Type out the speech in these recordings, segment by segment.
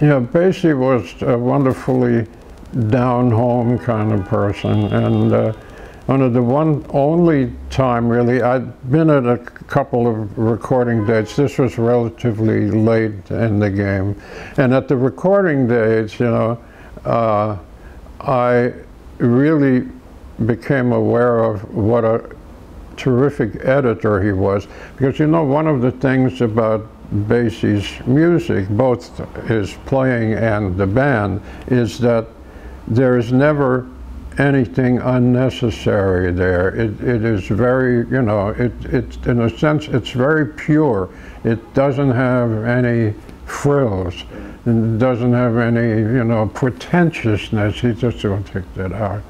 Yeah, Basie was a wonderfully down-home kind of person, and only time really, I'd been at a couple of recording dates. This was relatively late in the game, and at the recording dates, you know, I really became aware of what a terrific editor he was, because, you know, one of the things about Basie's music, both his playing and the band, is that there is never anything unnecessary there. It is very, you know, it's in a sense, it's very pure. It doesn't have any frills. It doesn't have any, you know, pretentiousness. He just don't take that out.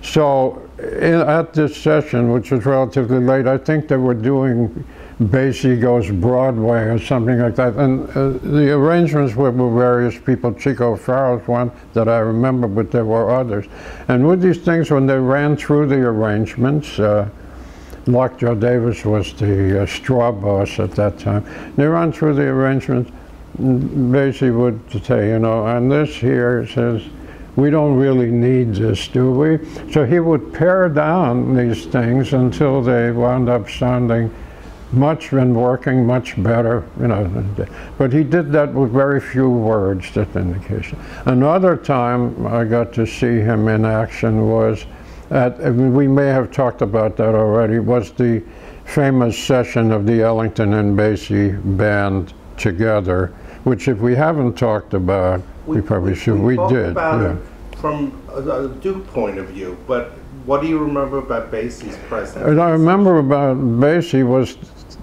So at this session, which was relatively late, I think they were doing Basie Goes Broadway or something like that, and the arrangements were with various people. Chico Farrell's one that I remember, but there were others. And with these things, when they ran through the arrangements, Lockjaw Davis was the straw boss at that time. They ran through the arrangements, Basie would say, you know, on this here, says, we don't really need this, do we? So he would pare down these things until they wound up sounding much better, you know. But he did that with very few words, that indication. Another time I got to see him in action was at, we may have talked about that already, was the famous session of the Ellington and Basie band together, which if we haven't talked about, we probably should. We did. About yeah. It from a Duke point of view, but what do you remember about Basie's presence? What I remember about Basie was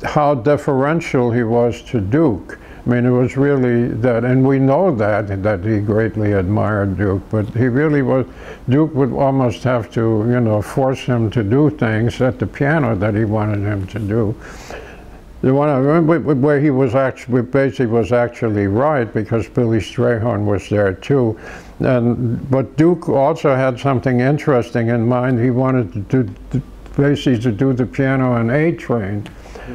how deferential he was to Duke. I mean, it was really that, and we know that he greatly admired Duke, but he really was, Duke would almost have to, you know, force him to do things at the piano that he wanted him to do. The one I remember where he was actually, Basie was actually right, because Billy Strayhorn was there too. But Duke also had something interesting in mind. He wanted to do, Basie to do the piano on A Train,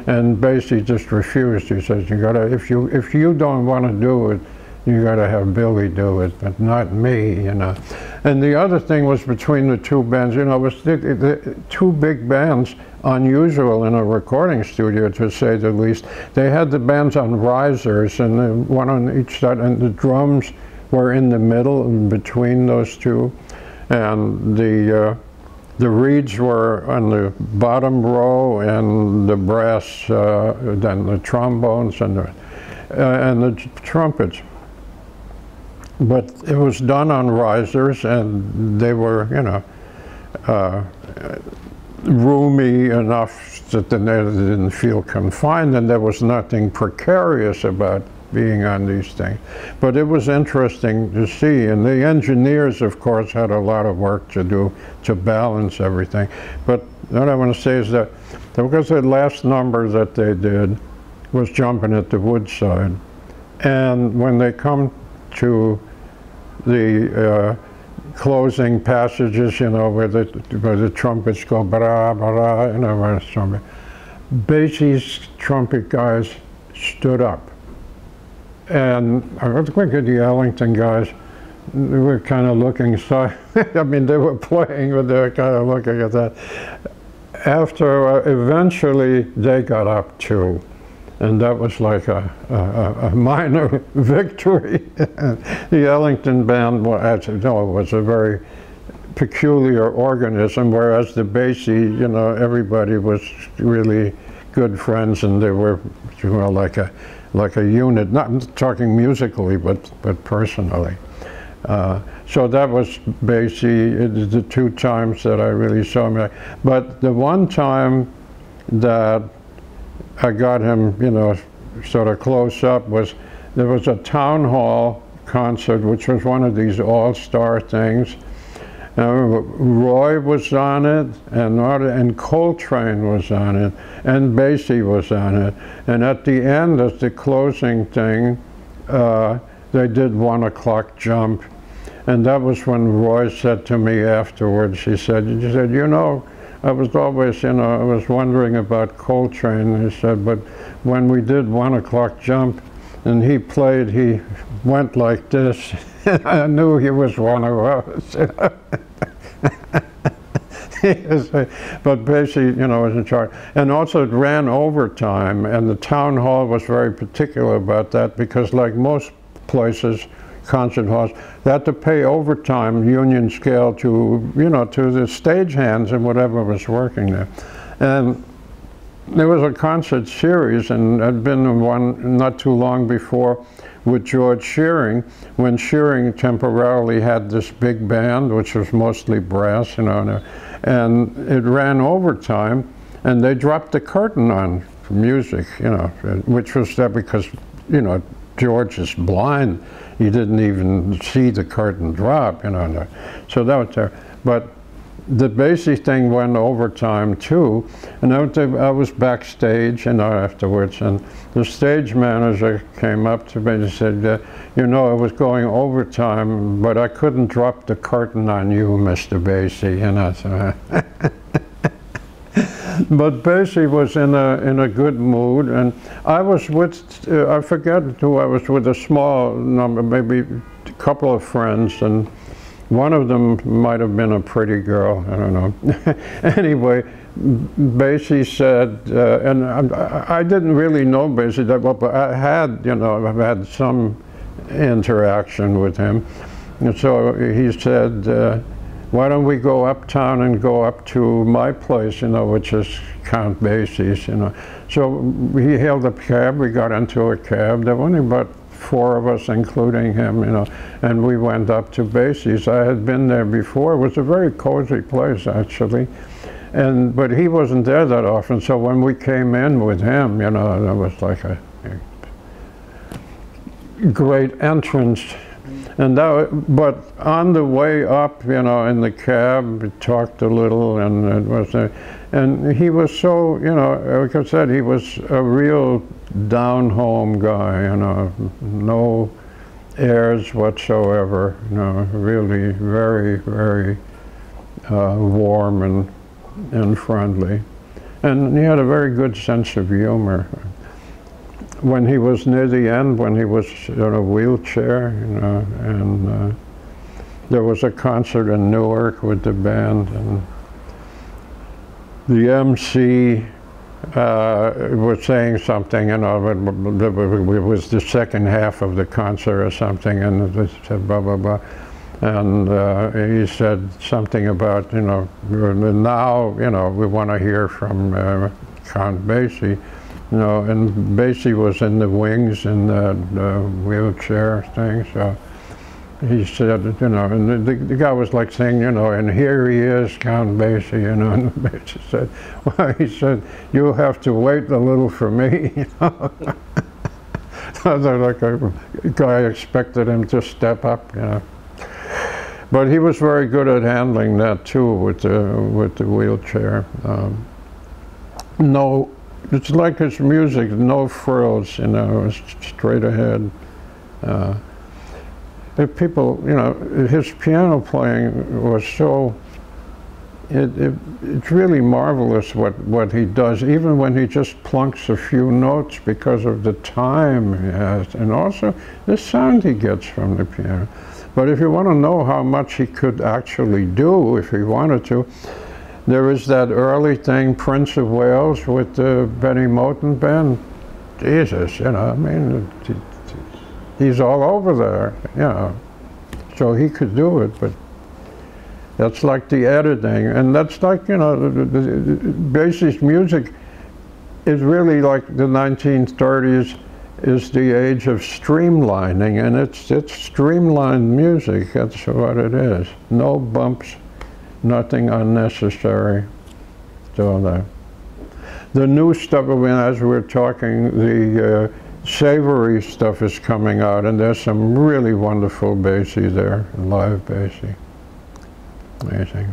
and Basie just refused. He says, "You gotta, if you don't want to do it, you gotta have Billy do it, but not me, you know." And the other thing was between the two bands, you know, it was the two big bands, unusual in a recording studio, to say the least. They had the bands on risers, and the one on each side, and the drums were in the middle and between those two, and the reeds were on the bottom row, and the brass, then the trombones and the trumpets. But it was done on risers, and they were, you know, roomy enough that they didn't feel confined, and there was nothing precarious about being on these things. But it was interesting to see, and the engineers, of course, had a lot of work to do to balance everything. But what I want to say is that, because the last number that they did was Jumping at the Woodside, and when they come to the closing passages, you know, where the trumpets go ba-ra, ba-ra, you know, where the trumpet. Basie's trumpet guys stood up, and I think the Ellington guys, they were kind of looking, so I mean, they were playing, but they were kind of looking at that. After, eventually, they got up too. And that was like a minor victory. The Ellington band was a very peculiar organism, whereas the Basie, you know, everybody was really good friends, and they were, you know, like a unit. Not talking musically, but personally. So that was Basie. It is the two times that I really saw him. But the one time that I got him, you know, sort of close up, was there was a town hall concert, which was one of these all-star things. And I remember Roy was on it, and Coltrane was on it, and Basie was on it. And at the end, as the closing thing, they did One O'Clock Jump. And that was when Roy said to me afterwards, he said, you know, I was always, you know, I was wondering about Coltrane, he said, but when we did One O'Clock Jump, and he played, he went like this, and I knew he was one of us. But Basie, you know, was in charge. And also it ran overtime, and the town hall was very particular about that, because like most places, concert halls, they had to pay overtime union scale to, you know, to the stagehands and whatever was working there. And there was a concert series, and I'd been one not too long before with George Shearing, when Shearing temporarily had this big band, which was mostly brass, you know, and it ran overtime, and they dropped the curtain on music, you know, which was there because, you know, George is blind. He didn't even see the curtain drop, you know. So that was there. But the Basie thing went overtime too. And I was backstage, you know, afterwards, and the stage manager came up to me and said, you know, it was going overtime, but I couldn't drop the curtain on you, Mr. Basie, you know. So but Basie was in a good mood, and I was with, I forget who I was with, a small number, maybe a couple of friends, and one of them might have been a pretty girl, I don't know. Anyway, Basie said, and I didn't really know Basie that well, but I had, you know, I've had some interaction with him. And so he said, why don't we go uptown and go up to my place, you know, which is Count Basie's, you know. So he hailed a cab, we got into a cab, there were only about four of us, including him, you know, and we went up to Basie's. I had been there before, it was a very cozy place, actually, and but he wasn't there that often, so when we came in with him, you know, it was like a great entrance. And that, but on the way up, you know, in the cab, we talked a little, and it was, and he was so, you know, like I said, he was a real down-home guy, you know, no airs whatsoever, you know, really very, very warm and friendly. And he had a very good sense of humor. When he was near the end, when he was in a wheelchair, you know, and there was a concert in Newark with the band, and the MC was saying something, you know, it was the second half of the concert or something, and it said blah, blah, blah. And he said something about, you know, now, you know, we want to hear from Count Basie. You know, and Basie was in the wings in the wheelchair thing, so he said, you know, and the guy was like saying, you know, and here he is, Count Basie, you know, and Basie said, well, he said, you'll have to wait a little for me, you know. So like a guy expected him to step up, you know. But he was very good at handling that too with the wheelchair. No. It's like his music, no frills, you know, it's straight ahead. If people, you know, his piano playing was so, it's really marvelous what he does, even when he just plunks a few notes because of the time he has, and also the sound he gets from the piano. But if you want to know how much he could actually do, if he wanted to, there is that early thing, Prince of Wales, with the Benny Moten band. Jesus, you know, I mean, he's all over there, you know. So he could do it, but that's like the editing. And that's like, you know, Basie's music is really like the 1930s is the age of streamlining, and it's streamlined music, that's what it is. No bumps. Nothing unnecessary. So the new stuff, I mean, as we're talking, the savory stuff is coming out, and there's some really wonderful Basie there, live Basie. Amazing.